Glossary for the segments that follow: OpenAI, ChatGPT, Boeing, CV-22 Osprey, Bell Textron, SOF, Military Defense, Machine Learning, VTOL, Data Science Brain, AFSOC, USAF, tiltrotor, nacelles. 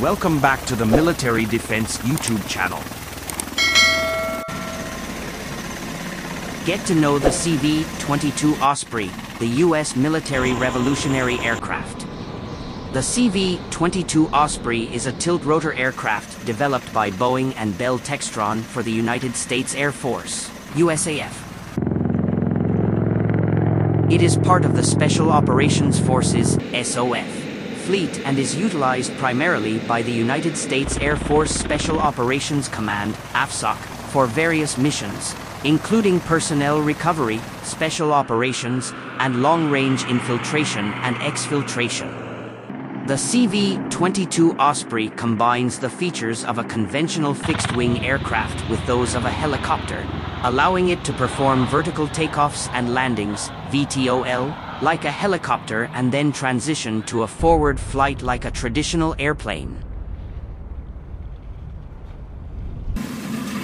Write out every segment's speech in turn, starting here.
Welcome back to the Military Defense YouTube channel. Get to know the CV-22 Osprey, the U.S. military revolutionary aircraft. The CV-22 Osprey is a tiltrotor aircraft developed by Boeing and Bell Textron for the United States Air Force, USAF. It is part of the Special Operations Forces, SOF. Fleet and is utilized primarily by the United States Air Force Special Operations Command, AFSOC, for various missions, including personnel recovery, special operations, and long-range infiltration and exfiltration. The CV-22 Osprey combines the features of a conventional fixed-wing aircraft with those of a helicopter, allowing it to perform vertical takeoffs and landings, VTOL, like a helicopter and then transition to a forward flight like a traditional airplane.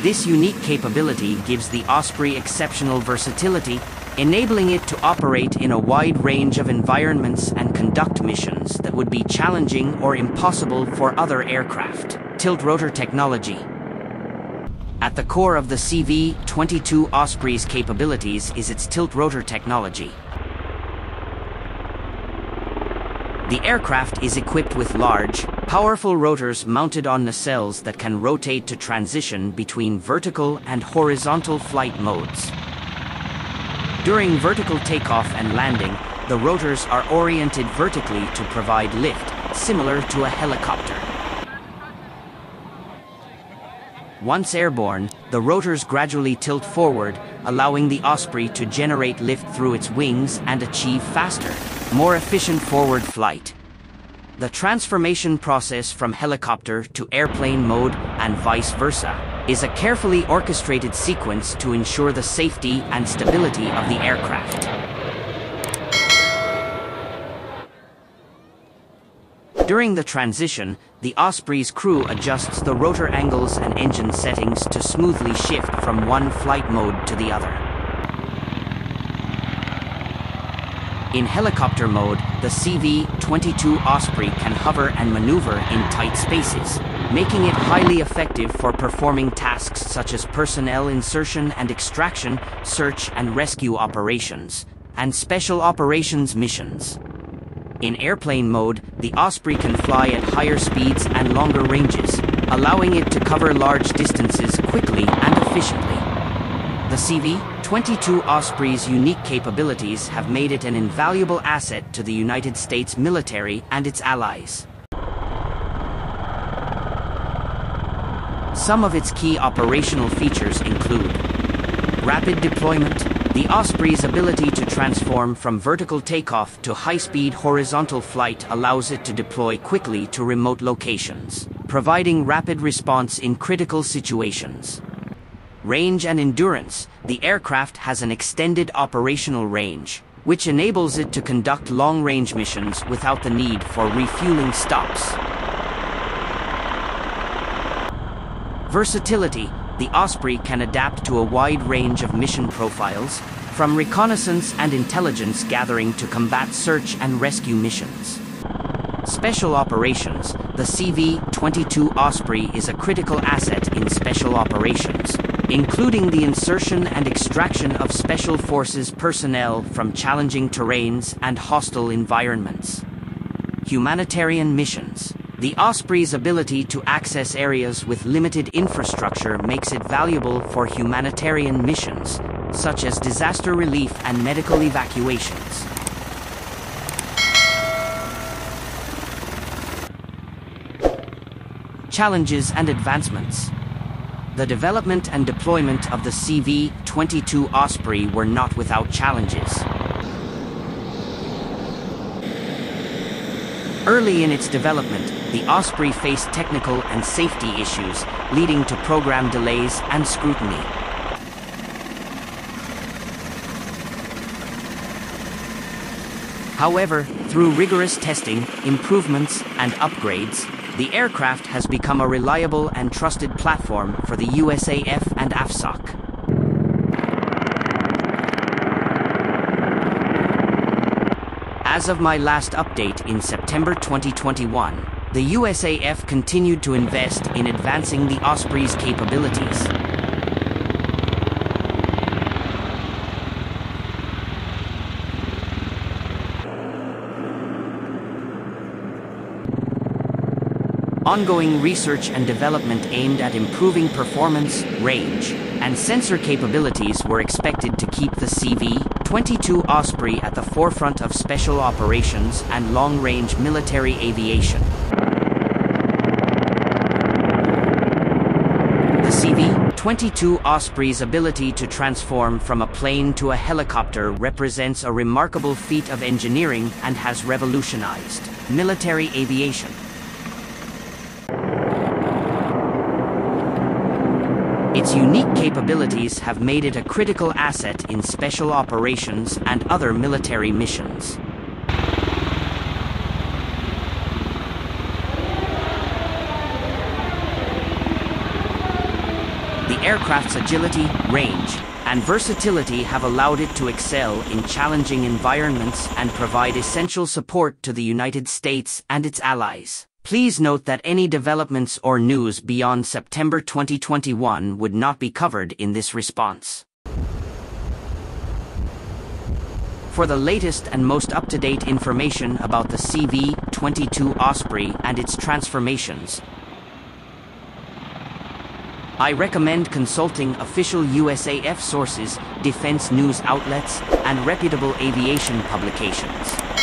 This unique capability gives the Osprey exceptional versatility, enabling it to operate in a wide range of environments and conduct missions that would be challenging or impossible for other aircraft. Tiltrotor technology. At the core of the CV-22 Osprey's capabilities is its tiltrotor technology. The aircraft is equipped with large, powerful rotors mounted on nacelles that can rotate to transition between vertical and horizontal flight modes. During vertical takeoff and landing, the rotors are oriented vertically to provide lift, similar to a helicopter. Once airborne, the rotors gradually tilt forward, allowing the Osprey to generate lift through its wings and achieve faster, more efficient forward flight. The transformation process from helicopter to airplane mode and vice versa is a carefully orchestrated sequence to ensure the safety and stability of the aircraft. During the transition, the Osprey's crew adjusts the rotor angles and engine settings to smoothly shift from one flight mode to the other. In helicopter mode, the CV-22 Osprey can hover and maneuver in tight spaces, making it highly effective for performing tasks such as personnel insertion and extraction, search and rescue operations, and special operations missions. In airplane mode, the Osprey can fly at higher speeds and longer ranges, allowing it to cover large distances quickly and efficiently. The CV-22 Osprey's unique capabilities have made it an invaluable asset to the United States military and its allies. Some of its key operational features include rapid deployment. The Osprey's ability to transform from vertical takeoff to high-speed horizontal flight allows it to deploy quickly to remote locations, providing rapid response in critical situations. Range and endurance. The aircraft has an extended operational range, which enables it to conduct long-range missions without the need for refueling stops. Versatility. The Osprey can adapt to a wide range of mission profiles, from reconnaissance and intelligence gathering to combat search and rescue missions. Special operations. The CV-22 Osprey is a critical asset in special operations, including the insertion and extraction of special forces personnel from challenging terrains and hostile environments. Humanitarian missions. The Osprey's ability to access areas with limited infrastructure makes it valuable for humanitarian missions, such as disaster relief and medical evacuations. Challenges and advancements. The development and deployment of the CV-22 Osprey were not without challenges. Early in its development, the Osprey faced technical and safety issues, leading to program delays and scrutiny. However, through rigorous testing, improvements, and upgrades, the aircraft has become a reliable and trusted platform for the USAF and AFSOC. As of my last update in September 2021, the USAF continued to invest in advancing the Osprey's capabilities. Ongoing research and development aimed at improving performance, range, and sensor capabilities were expected to keep the CV-22 Osprey at the forefront of special operations and long-range military aviation. The CV-22 Osprey's ability to transform from a plane to a helicopter represents a remarkable feat of engineering and has revolutionized military aviation. Its unique capabilities have made it a critical asset in special operations and other military missions. The aircraft's agility, range, and versatility have allowed it to excel in challenging environments and provide essential support to the United States and its allies. Please note that any developments or news beyond September 2021 would not be covered in this response. For the latest and most up-to-date information about the CV-22 Osprey and its transformations, I recommend consulting official USAF sources, defense news outlets, and reputable aviation publications.